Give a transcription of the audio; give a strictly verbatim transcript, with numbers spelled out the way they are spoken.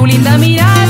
tu linda mirada.